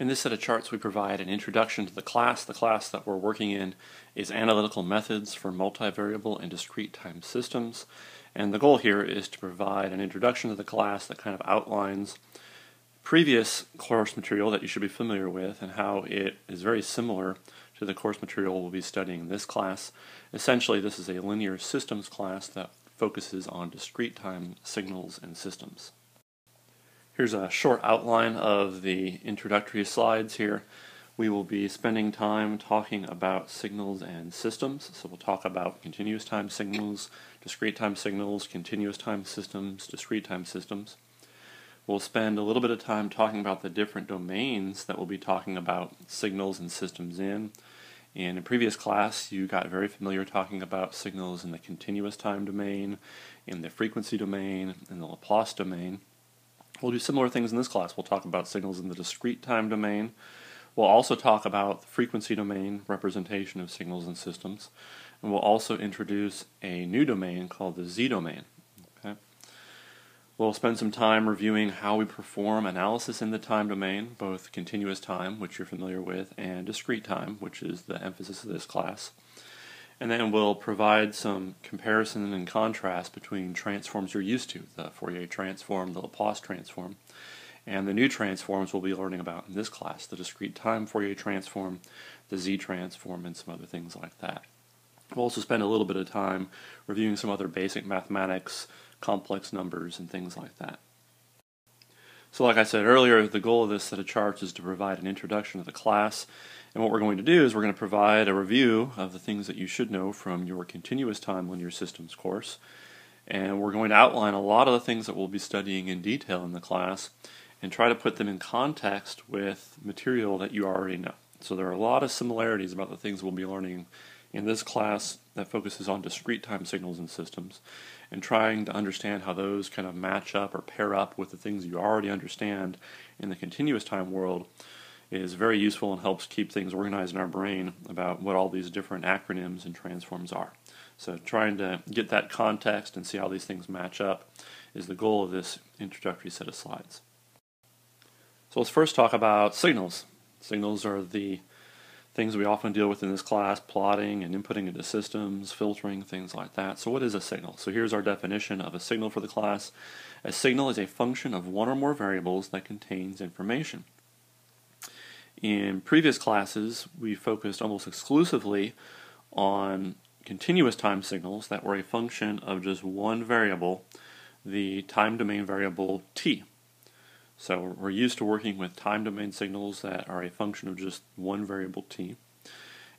In this set of charts, we provide an introduction to the class. The class that we're working in is Analytical Methods for Multivariable and Discrete Time Systems. And the goal here is to provide an introduction to the class that kind of outlines previous course material that you should be familiar with and how it is very similar to the course material we'll be studying in this class. Essentially, this is a linear systems class that focuses on discrete time signals and systems. Here's a short outline of the introductory slides here. We will be spending time talking about signals and systems. So we'll talk about continuous time signals, discrete time signals, continuous time systems, discrete time systems. We'll spend a little bit of time talking about the different domains that we'll be talking about signals and systems in. In a previous class, you got very familiar talking about signals in the continuous time domain, in the frequency domain, in the Laplace domain. We'll do similar things in this class. We'll talk about signals in the discrete time domain. We'll also talk about the frequency domain representation of signals and systems. And we'll also introduce a new domain called the z-domain. Okay? We'll spend some time reviewing how we perform analysis in the time domain, both continuous time, which you're familiar with, and discrete time, which is the emphasis of this class. And then we'll provide some comparison and contrast between transforms you're used to, the Fourier transform, the Laplace transform, and the new transforms we'll be learning about in this class, the discrete time Fourier transform, the Z transform, and some other things like that. We'll also spend a little bit of time reviewing some other basic mathematics, complex numbers, and things like that. So like I said earlier, the goal of this set of charts is to provide an introduction to the class. And what we're going to do is we're going to provide a review of the things that you should know from your continuous time linear systems course. And we're going to outline a lot of the things that we'll be studying in detail in the class and try to put them in context with material that you already know. So there are a lot of similarities about the things we'll be learning in this class that focuses on discrete time signals and systems, and trying to understand how those kind of match up or pair up with the things you already understand in the continuous time world is very useful and helps keep things organized in our brain about what all these different acronyms and transforms are. So trying to get that context and see how these things match up is the goal of this introductory set of slides. So let's first talk about signals. Signals are the things we often deal with in this class, plotting and inputting into systems, filtering, things like that. So what is a signal? So here's our definition of a signal for the class. A signal is a function of one or more variables that contains information. In previous classes, we focused almost exclusively on continuous time signals that were a function of just one variable, the time domain variable t. So we're used to working with time domain signals that are a function of just one variable t.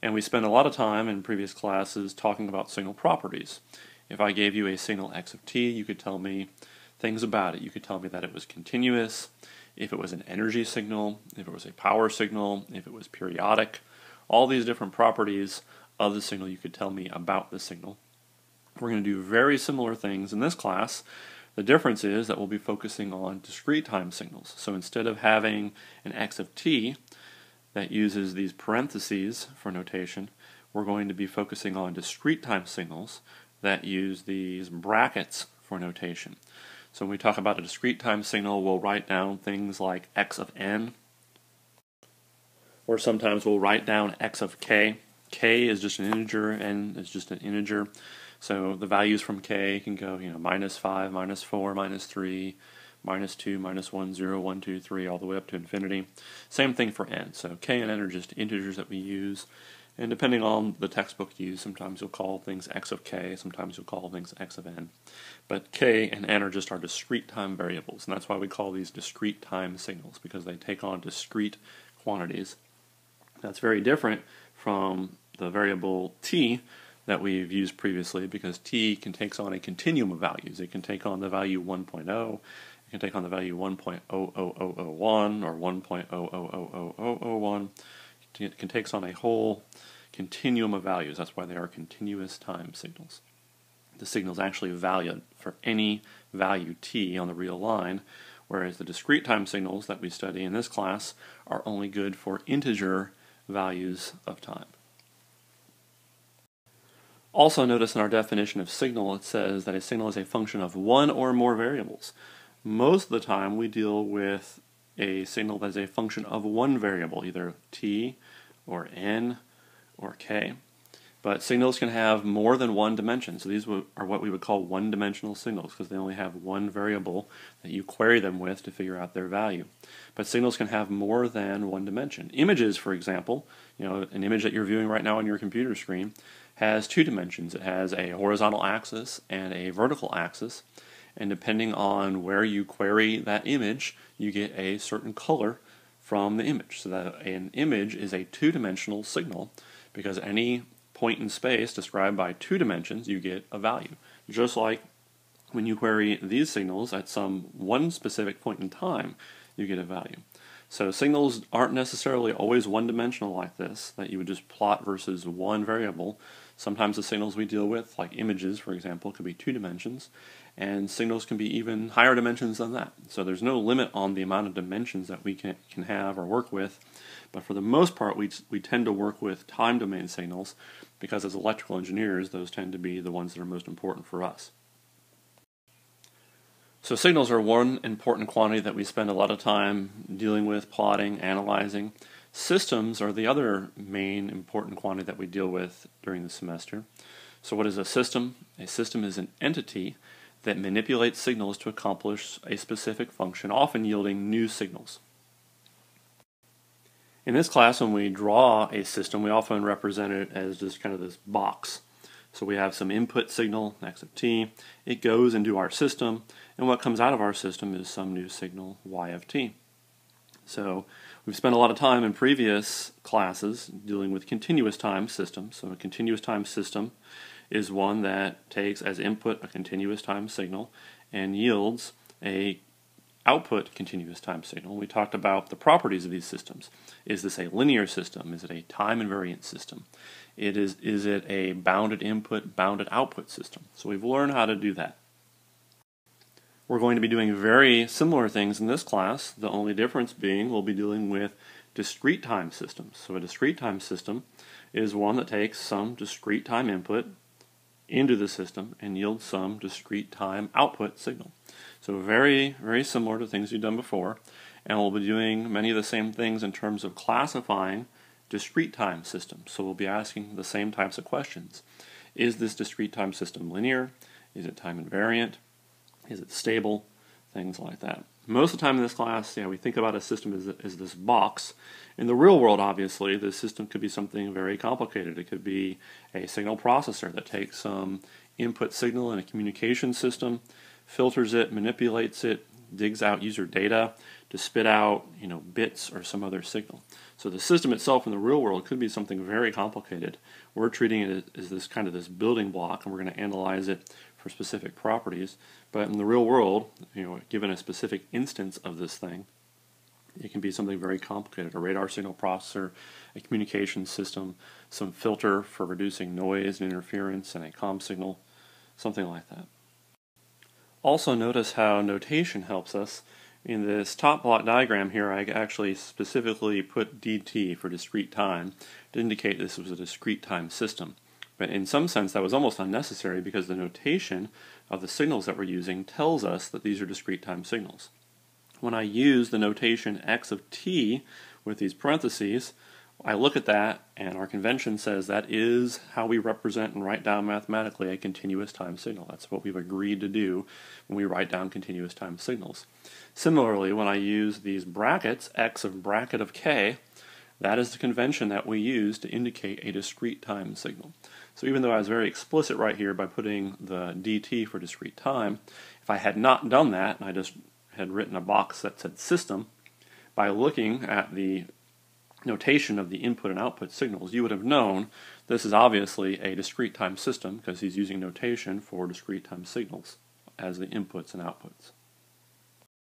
And we spent a lot of time in previous classes talking about signal properties. If I gave you a signal x of t, you could tell me things about it. You could tell me that it was continuous, if it was an energy signal, if it was a power signal, if it was periodic. All these different properties of the signal you could tell me about the signal. We're going to do very similar things in this class. The difference is that we'll be focusing on discrete time signals. So instead of having an x of t that uses these parentheses for notation, we're going to be focusing on discrete time signals that use these brackets for notation. So when we talk about a discrete time signal, we'll write down things like x of n, or sometimes we'll write down x of k. K is just an integer, n is just an integer. So the values from k can go, -5, -4, -3, -2, -1, 0, 1, 2, 3, all the way up to infinity. Same thing for n. So k and n are just integers that we use. And depending on the textbook you use, sometimes you'll call things x of k, sometimes you'll call things x of n. But k and n are just our discrete time variables, and that's why we call these discrete time signals, because they take on discrete quantities. That's very different from the variable t that we've used previously, because t takes on a continuum of values. It can take on the value 1.0, it can take on the value 1.00001 or 1.0000001. It takes on a whole continuum of values. That's why they are continuous time signals. The signal is actually valued for any value t on the real line, whereas the discrete time signals that we study in this class are only good for integer values of time. Also notice in our definition of signal, it says that a signal is a function of one or more variables. Most of the time we deal with a signal that is a function of one variable, either t or n or k. But signals can have more than one dimension, so these are what we would call one-dimensional signals, because they only have one variable that you query them with to figure out their value. But signals can have more than one dimension. Images, for example, you know, an image that you're viewing right now on your computer screen has two dimensions. It has a horizontal axis and a vertical axis, and depending on where you query that image, you get a certain color from the image. So that an image is a two-dimensional signal, because any point in space described by two dimensions, you get a value. Just like when you query these signals at some one specific point in time, you get a value. So signals aren't necessarily always one-dimensional like this, that you would just plot versus one variable. Sometimes the signals we deal with, like images, for example, could be two dimensions, and signals can be even higher dimensions than that. So there's no limit on the amount of dimensions that we can have or work with, but for the most part, we tend to work with time domain signals, because as electrical engineers, those tend to be the ones that are most important for us. So signals are one important quantity that we spend a lot of time dealing with, plotting, analyzing. Systems are the other main important quantity that we deal with during the semester. So what is a system? A system is an entity that manipulates signals to accomplish a specific function, often yielding new signals. In this class, when we draw a system, we often represent it as just kind of this box. So we have some input signal, x of t, it goes into our system, and what comes out of our system is some new signal, y of t. So we've spent a lot of time in previous classes dealing with continuous time systems. So a continuous time system is one that takes as input a continuous time signal and yields a output continuous time signal. We talked about the properties of these systems. Is this a linear system? Is it a time invariant system? Is it a bounded input, bounded output system? So we've learned how to do that. We're going to be doing very similar things in this class. The only difference being we'll be dealing with discrete time systems. So a discrete time system is one that takes some discrete time input into the system and yields some discrete time output signal. So very, very similar to things you've done before, and we'll be doing many of the same things in terms of classifying discrete time systems. So we'll be asking the same types of questions. Is this discrete time system linear? Is it time invariant? Is it stable? Things like that. Most of the time in this class, yeah, we think about a system as this box. In the real world, obviously, this system could be something very complicated. It could be a signal processor that takes some input signal in a communication system, filters it, manipulates it, digs out user data to spit out, you know, bits or some other signal. So the system itself in the real world could be something very complicated. We're treating it as this kind of this building block, and we're going to analyze it for specific properties. But in the real world, you know, given a specific instance of this thing, it can be something very complicated. A radar signal processor, a communication system, some filter for reducing noise and interference, and a comm signal, something like that. Also notice how notation helps us. In this top block diagram here, I actually specifically put DT for discrete time to indicate this was a discrete time system. But in some sense, that was almost unnecessary, because the notation of the signals that we're using tells us that these are discrete time signals. When I use the notation x of t with these parentheses, I look at that, and our convention says that is how we represent and write down mathematically a continuous time signal. That's what we've agreed to do when we write down continuous time signals. Similarly, when I use these brackets, x of bracket of k, that is the convention that we use to indicate a discrete time signal. So even though I was very explicit right here by putting the DT for discrete time, if I had not done that, and I just had written a box that said system, by looking at the notation of the input and output signals, you would have known this is obviously a discrete time system, because he's using notation for discrete time signals as the inputs and outputs.